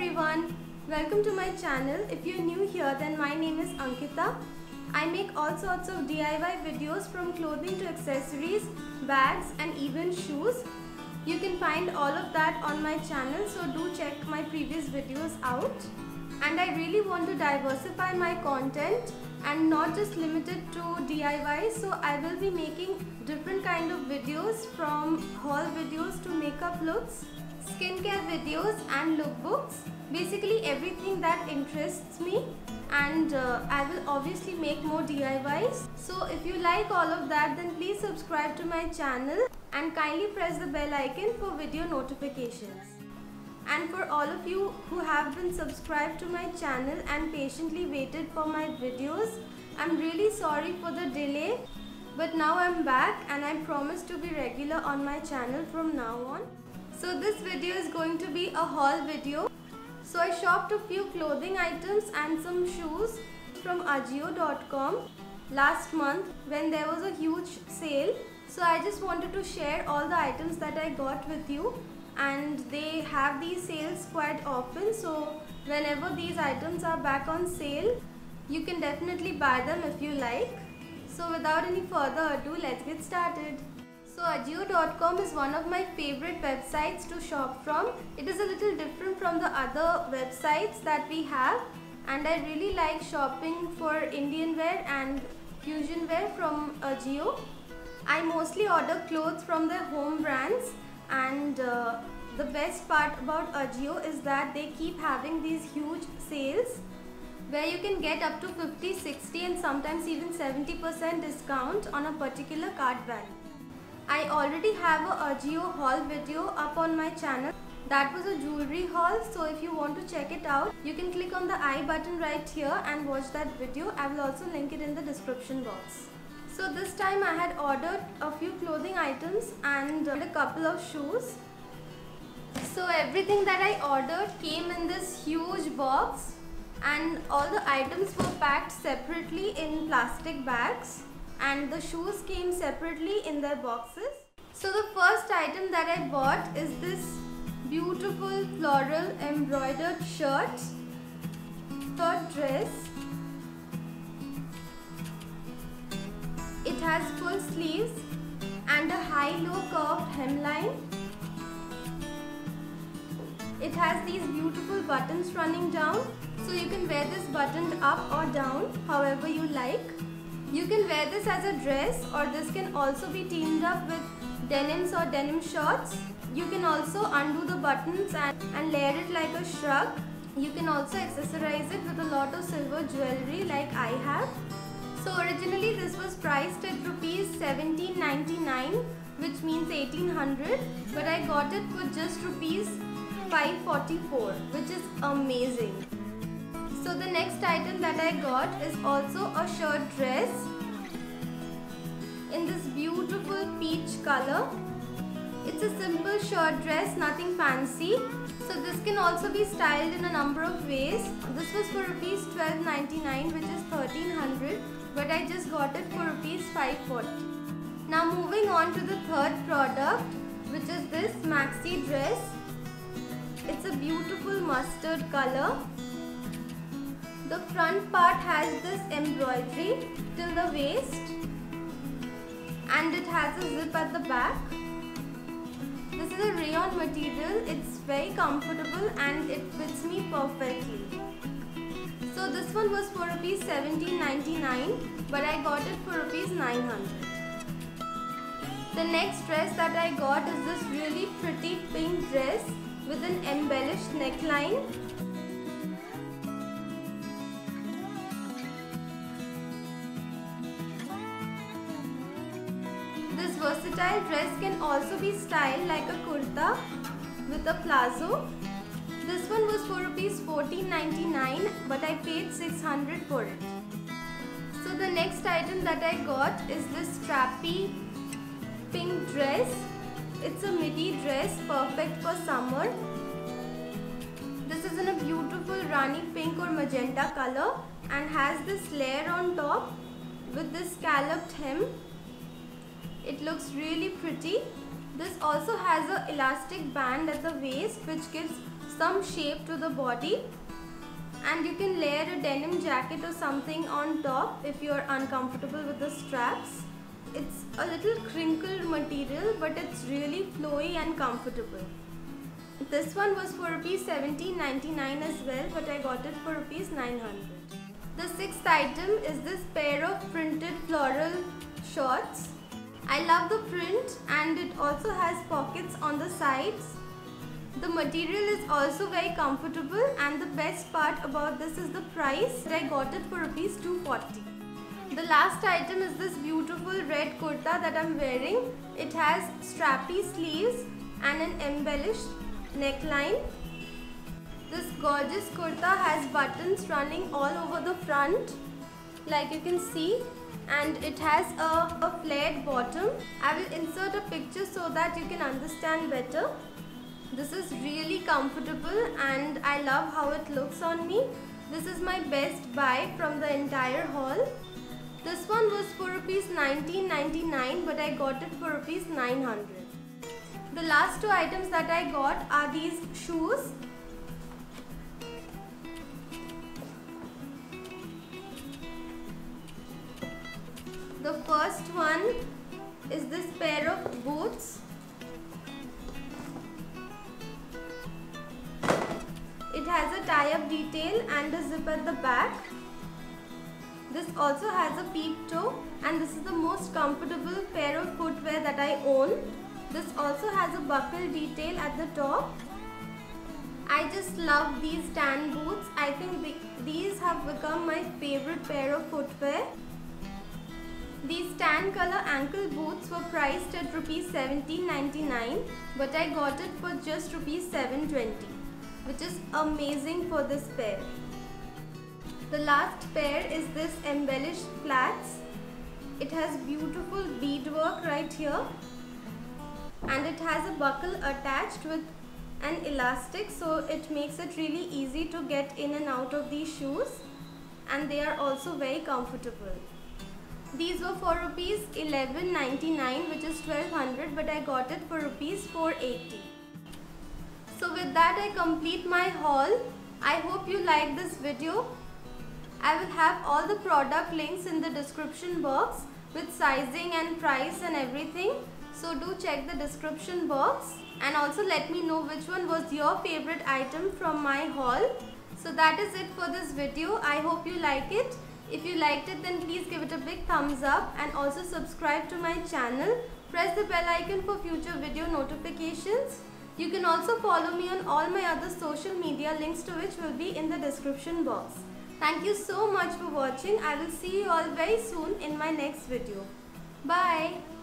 everyone, welcome to my channel. If you're new here, then my name is Ankita. I make all sorts of DIY videos from clothing to accessories, bags and even shoes. You can find all of that on my channel, so do check my previous videos out. And I really want to diversify my content and not just limited to DIY, so I will be making different kind of videos, from haul videos to makeup looks, skincare videos and lookbooks, basically everything that interests me. And I will obviously make more DIYs. So if you like all of that, then please subscribe to my channel and kindly press the bell icon for video notifications. And for all of you who have been subscribed to my channel and patiently waited for my videos, I'm really sorry for the delay, but now I'm back and I promise to be regular on my channel from now on. So this video is going to be a haul video. So I shopped a few clothing items and some shoes from ajio.com last month when there was a huge sale. So I just wanted to share all the items that I got with you, and they have these sales quite often. So whenever these items are back on sale, you can definitely buy them if you like. So without any further ado, let's get started. So ajio.com is one of my favorite websites to shop from. It is a little different from the other websites that we have, and I really like shopping for Indian wear and fusion wear from Ajio. I mostly order clothes from their home brands, and the best part about Ajio is that they keep having these huge sales where you can get up to 50, 60 and sometimes even 70% discount on a particular cart value. I already have a Ajio haul video up on my channel. That was a jewelry haul, so if you want to check it out, you can click on the I button right here and watch that video. I will also link it in the description box. So this time I had ordered a few clothing items and a couple of shoes. So everything that I ordered came in this huge box, and all the items were packed separately in plastic bags. And the shoes came separately in their boxes. So the first item that I bought is this beautiful floral embroidered shirt, third dress. It has full sleeves and a high-low curved hemline. It has these beautiful buttons running down, so you can wear this buttoned up or down, however you like. You can wear this as a dress, or this can also be teamed up with denims or denim shorts. You can also undo the buttons and layer it like a shrug. You can also accessorize it with a lot of silver jewellery like I have. So originally this was priced at rupees 1799, which means 1800, but I got it for just rupees 544, which is amazing. So the next item that I got is also a shirt dress in this beautiful peach color. It's a simple shirt dress, nothing fancy. So this can also be styled in a number of ways. This was for rupees 1299, which is 1300, but I just got it for rupees 540. Now moving on to the third product, which is this maxi dress. It's a beautiful mustard color. The front part has this embroidery till the waist, and it has a zip at the back. This is a rayon material. It's very comfortable and it fits me perfectly. So this one was for rupees 1799, but I got it for rupees 900. The next dress that I got is this really pretty pink dress with an embellished neckline. This versatile dress can also be styled like a kurta with a plazo. This one was for rupees 1499, but I paid 600 for it. So the next item that I got is this strappy pink dress. It's a midi dress, perfect for summer. This is in a beautiful rani pink or magenta color and has this layer on top with this scalloped hem. It looks really pretty. This also has an elastic band at the waist, which gives some shape to the body, and you can layer a denim jacket or something on top if you are uncomfortable with the straps. It's a little crinkled material, but it's really flowy and comfortable. This one was for ₹17.99 as well, but I got it for ₹900. The sixth item is this pair of printed floral shorts. I love the print, and it also has pockets on the sides. The material is also very comfortable, and the best part about this is the price. I got it for ₹240. The last item is this beautiful red kurta that I'm wearing. It has strappy sleeves and an embellished neckline. This gorgeous kurta has buttons running all over the front, like you can see, and it has a flared bottom. I will insert a picture so that you can understand better. This is really comfortable, and I love how it looks on me. This is my best buy from the entire haul. This one was for ₹19.99, but I got it for ₹900. The last two items that I got are these shoes. The first one is this pair of boots. It has a tie-up detail and a zip at the back. This also has a peep toe, and this is the most comfortable pair of footwear that I own. This also has a buckle detail at the top. I just love these tan boots. I think these have become my favorite pair of footwear. These tan color ankle boots were priced at ₹17.99, but I got it for just ₹720. Which is amazing for this pair. The last pair is this embellished flats. It has beautiful beadwork right here, and it has a buckle attached with an elastic, so it makes it really easy to get in and out of these shoes, and they are also very comfortable. These were for ₹11.99, which is ₹1,200, but I got it for ₹480. So with that, I complete my haul. I hope you like this video. I will have all the product links in the description box with sizing and price and everything. So do check the description box, and also let me know which one was your favorite item from my haul. So that is it for this video. I hope you like it. If you liked it, then please give it a big thumbs up, and also subscribe to my channel. Press the bell icon for future video notifications. You can also follow me on all my other social media, links to which will be in the description box. Thank you so much for watching. I will see you all very soon in my next video. Bye.